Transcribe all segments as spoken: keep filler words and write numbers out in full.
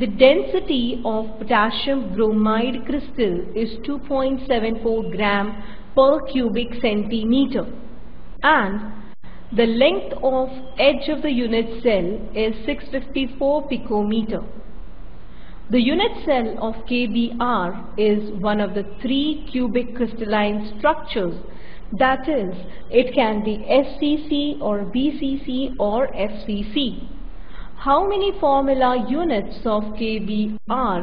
The density of potassium bromide crystal is two point seven four gram per cubic centimeter and the length of edge of the unit cell is six hundred fifty-four picometer. The unit cell of K B R is one of the three cubic crystalline structures, that is, it can be F C C or B C C or F C C. How many formula units of K B R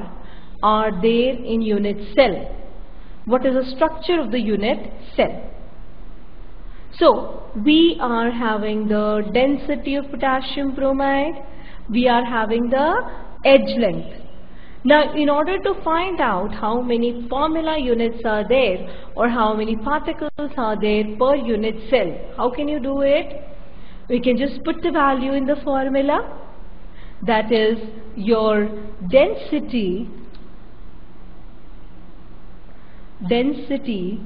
are there in unit cell? What is the structure of the unit cell? So, we are having the density of potassium bromide, we are having the edge length. Now, in order to find out how many formula units are there or how many particles are there per unit cell, how can you do it? We can just put the value in the formula. That is your density density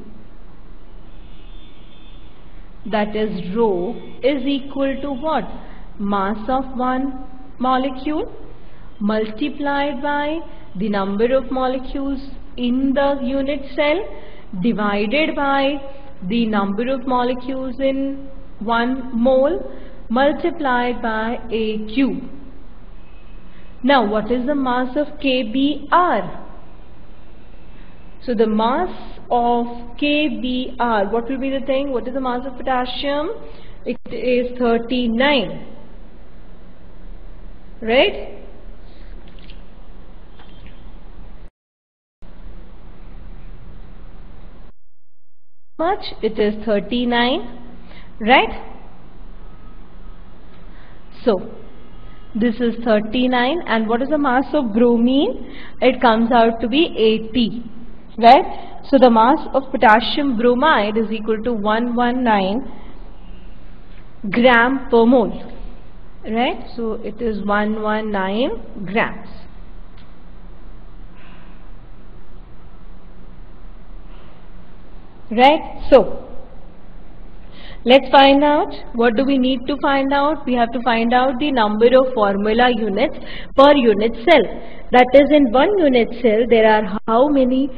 that is rho is equal to what? Mass of one molecule multiplied by the number of molecules in the unit cell divided by the number of molecules in one mole multiplied by a cube. Now, what is the mass of K B R? So, the mass of K B R, what will be the thing? What is the mass of potassium? It is thirty-nine. Right? Much? It is thirty-nine. Right? So, this is thirty-nine, and what is the mass of bromine? It comes out to be eighty, right? So the mass of potassium bromide is equal to one hundred nineteen gram per mole, right? So it is one hundred nineteen grams. Right? So let's find out. What do we need to find out? We have to find out the number of formula units per unit cell. That is, in one unit cell there are how many,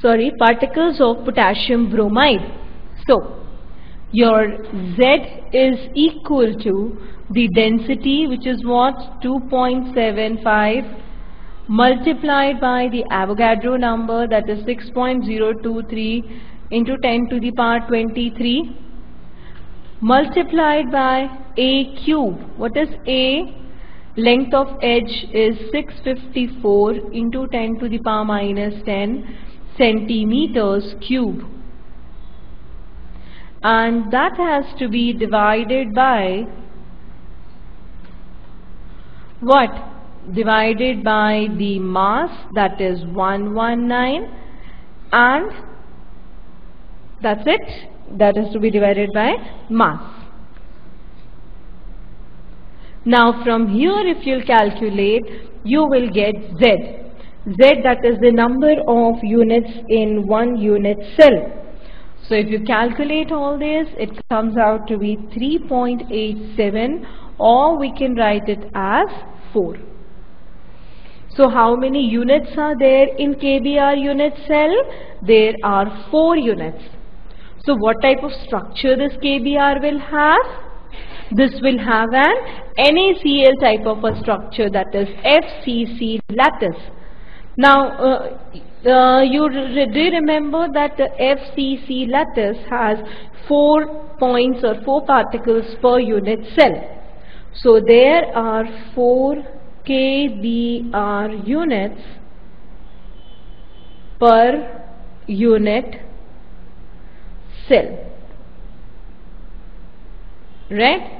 sorry, particles of potassium bromide. So, your Z is equal to the density, which is what? two point seven five multiplied by the Avogadro number, that is six point zero two three into ten to the power twenty-three multiplied by a cube. What is a? Length of edge is six hundred fifty-four into ten to the power minus ten centimeters cube, and that has to be divided by what? Divided by the mass, that is one hundred nineteen, and that's it, that is to be divided by mass. Now from here if you'll calculate, you will get Z. Z, that is the number of units in one unit cell. So if you calculate all this, it comes out to be three point eight seven, or we can write it as four. So how many units are there in K B R unit cell? There are four units. So what type of structure this K B R will have? This will have an NaCl type of a structure, that is F C C lattice. Now uh, uh, you do remember that the F C C lattice has four points or four particles per unit cell. So there are four K B R units per unit cell, right?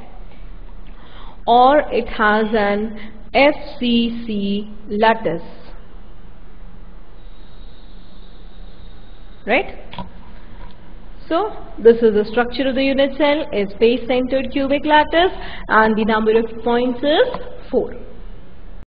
Or it has an F C C lattice, right? So this is the structure of the unit cell, a space centered cubic lattice, and the number of points is four.